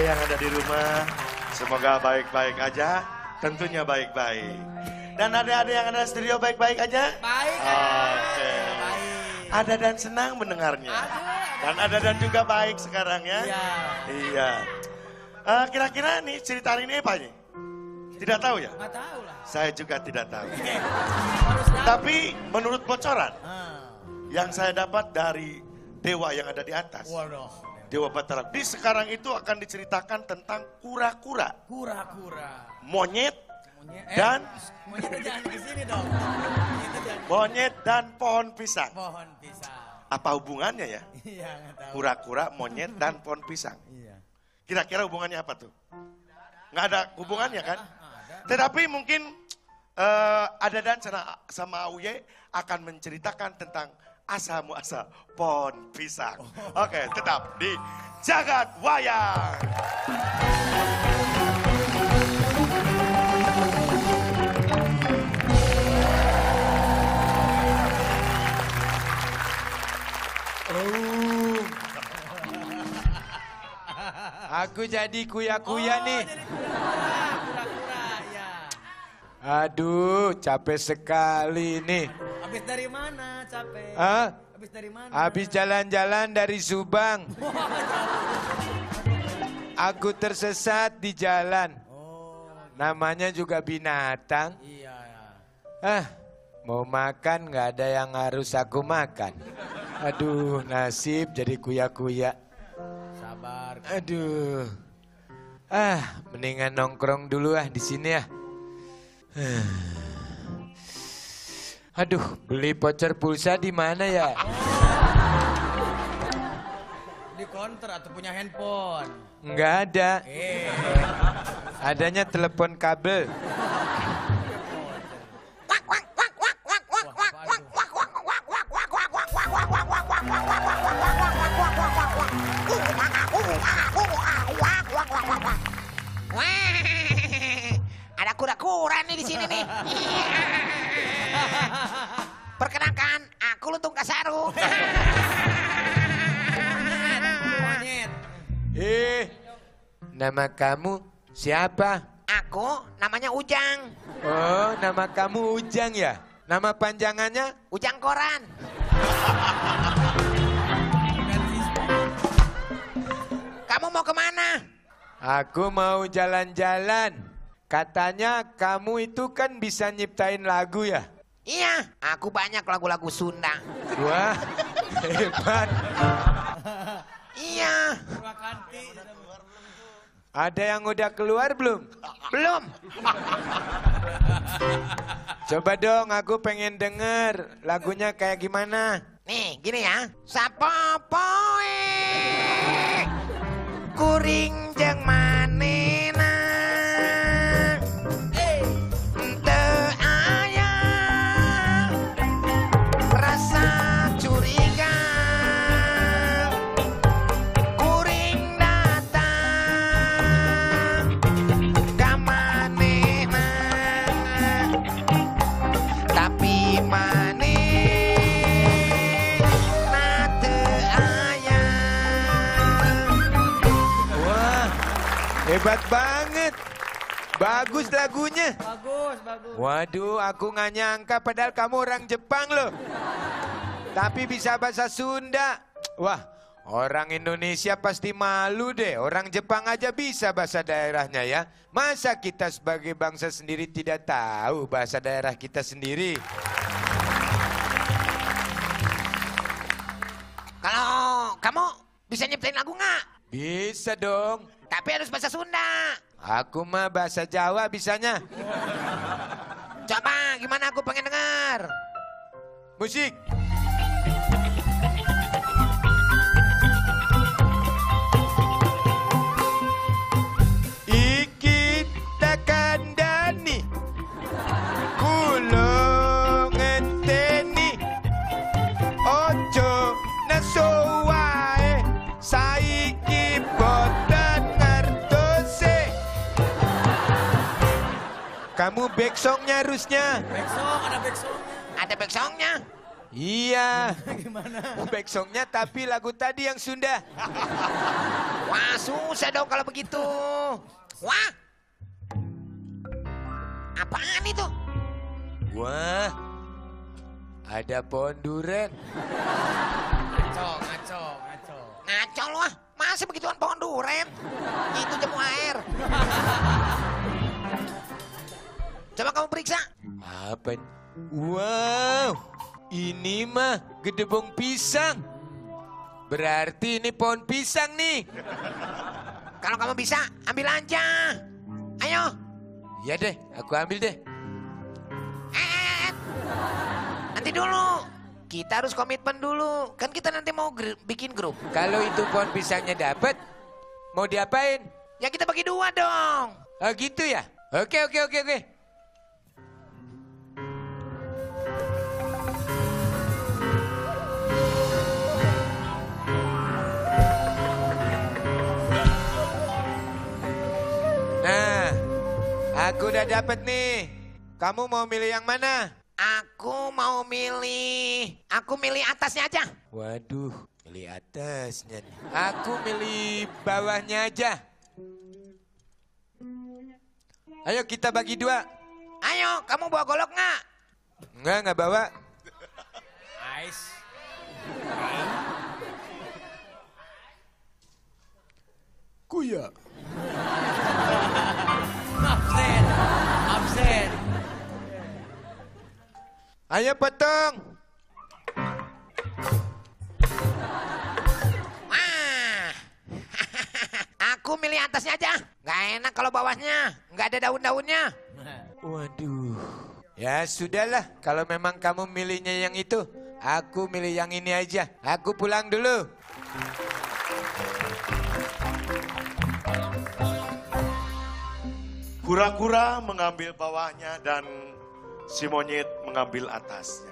saja yang ada di rumah. Semoga baik-baik aja. Tentunya baik-baik. Dan adik-adik yang ada di studio baik-baik aja? Baik. Oke. Ada dan senang mendengarnya. Dan ada dan juga baik sekarang ya. Iya. Kira-kira nih cerita hari ini apa nih? Tidak tahu ya? Nggak tahu lah. Saya juga tidak tahu. Tapi menurut bocoran yang saya dapat dari dewa yang ada di atas. Waduh. Dewa Batara. Di sekarang itu akan diceritakan tentang kura-kura. Kura-kura. Monyet, dan... Monyet jangan ke sini dong. Monyet dan pohon pisang. Pohon pisang. Apa hubungannya ya? Iya, nggak tahu. Kura-kura, monyet, dan pohon pisang. Iya. Kira-kira hubungannya apa tuh? Nggak ada hubungannya kan? Tetapi mungkin ada dan sama Auye akan menceritakan tentang asa muasa pohon pisang. Oke, tetap di Jagat Wayang. Aku jadi kuya-kuya nih. Jadi kura-kura, ya. Aduh, capek sekali nih. Habis dari mana capek? Hah? Habis dari mana? Habis jalan-jalan dari Subang. Aku tersesat di jalan. Oh. Namanya juga binatang. Iya. Ah, mau makan nggak ada yang harus aku makan. Aduh, nasib jadi kuya-kuya. Sabar. Aduh. Ah, mendingan nongkrong dulu ah di sini ya. Aduh, beli voucher pulsa di mana ya? Di counter atau punya handphone? Enggak ada. Adanya telepon kabel. Ada kura-kura nih di sini nih. Perkenalkan, aku lutung kasaru. Monyet. Nama kamu siapa? Aku namanya Ujang. Oh, nama kamu Ujang ya? Nama panjangannya? Ujang Koran. Kamu mau kemana? Aku mau jalan-jalan. Katanya kamu itu kan bisa nyiptain lagu ya? Iya, aku banyak lagu-lagu Sunda. Wah, hebat. Iya. Ada yang udah keluar belum? Belum. Coba dong, aku pengen denger lagunya kayak gimana. Nih, gini ya. Sapopoe Kuring jeung manehna. Hebat banget. Bagus lagunya. Bagus, bagus. Waduh, aku nggak nyangka padahal kamu orang Jepang loh. Tapi bisa bahasa Sunda. Wah, orang Indonesia pasti malu deh. Orang Jepang aja bisa bahasa daerahnya ya. Masa kita sebagai bangsa sendiri tidak tahu bahasa daerah kita sendiri? Kalau kamu bisa nyiptain lagu nggak? Bisa dong. Tapi harus bahasa Sunda. Aku mah bahasa Jawa bisanya. Coba gimana, aku pengen dengar. Musik. Iki takandani. Kulo ngenteni. Ojo nasowae. Saiki boten. Kamu backsongnya harusnya. Backsong, ada backsongnya. Ada backsongnya? Iya. Gimana? Backsongnya tapi lagu tadi yang Sunda. Wah, susah dong kalau begitu. Wah, apaan itu? Wah, ada pohon duren. Ngaco. Ngaco lu ah, masih begituan pohon duren. Itu jemu air. Coba kamu periksa. Apa? Wow, ini mah gedebong pisang. Berarti ini pohon pisang nih. Kalau kamu bisa, ambil aja. Ayo. Iya deh, aku ambil deh. Nanti dulu. Kita harus komitmen dulu. Kan kita nanti mau bikin grup. Kalau itu pohon pisangnya dapat, mau diapain? Ya kita bagi dua dong. Oh gitu ya? Oke. Aku udah dapet nih. Kamu mau milih yang mana? Aku mau milih. Aku milih atasnya aja. Waduh, milih atasnya nih. Aku milih bawahnya aja. Ayo kita bagi dua. Ayo, kamu bawa golok nggak? Nggak bawa. Nice. Kuya. Absen. Ayo potong. Wah. Aku milih atasnya aja. Nggak enak kalau bawahnya. Nggak ada daun-daunnya. Waduh. Ya sudahlah. Kalau memang kamu milihnya yang itu, aku milih yang ini aja. Aku pulang dulu. Kura-kura mengambil bawahnya dan si monyet mengambil atasnya.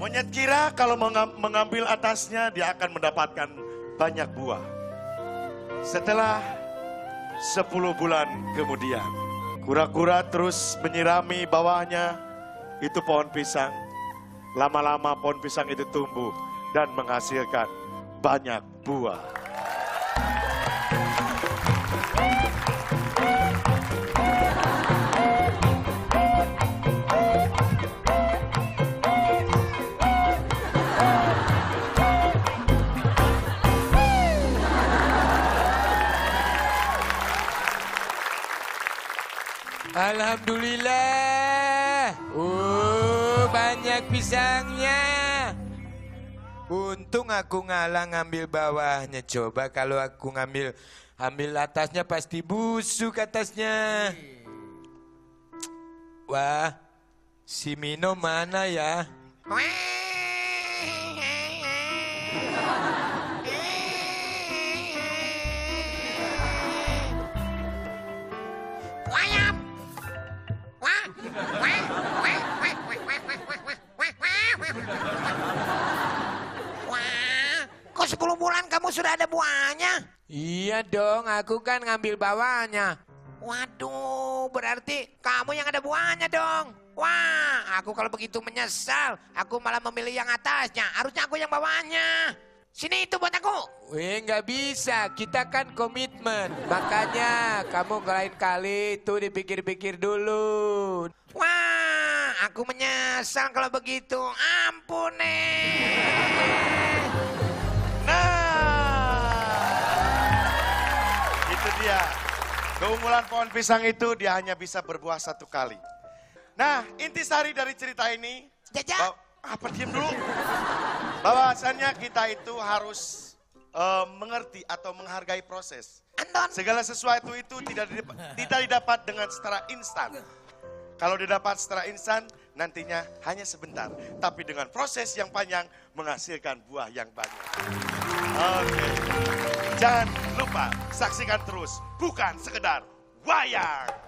Monyet kira kalau mengambil atasnya dia akan mendapatkan banyak buah. Setelah 10 bulan kemudian, kura-kura terus menyirami bawahnya itu pohon pisang. Lama-lama pohon pisang itu tumbuh dan menghasilkan banyak buah. Alhamdulillah, banyak pisangnya. Untung aku ngalah ngambil bawahnya. Coba kalau aku ngambil atasnya pasti busuk atasnya. Wah, si Mino mana ya? Wah, kok 10 bulan kamu sudah ada buahnya? Iya dong, aku kan ngambil bawahnya. Waduh, berarti kamu yang ada buahnya dong. Wah, aku kalau begitu menyesal. Aku malah memilih yang atasnya. Harusnya aku yang bawahnya. Sini itu buat aku. Nggak bisa, kita kan komitmen. Makanya kamu lain kali itu dipikir-pikir dulu. Wah, aku menyesal kalau begitu. Ampun nih. Nah, itu dia. Keunggulan pohon pisang itu dia hanya bisa berbuah satu kali. Nah, intisari dari cerita ini. Jaja. Apa diam dulu? Bahwasannya kita itu harus mengerti atau menghargai proses. Anton. Segala sesuatu itu tidak didapat dengan secara instan. Kalau didapat secara instan, nantinya hanya sebentar. Tapi dengan proses yang panjang, menghasilkan buah yang banyak. Oke. Jangan lupa, saksikan terus. Bukan Sekedar Wayang.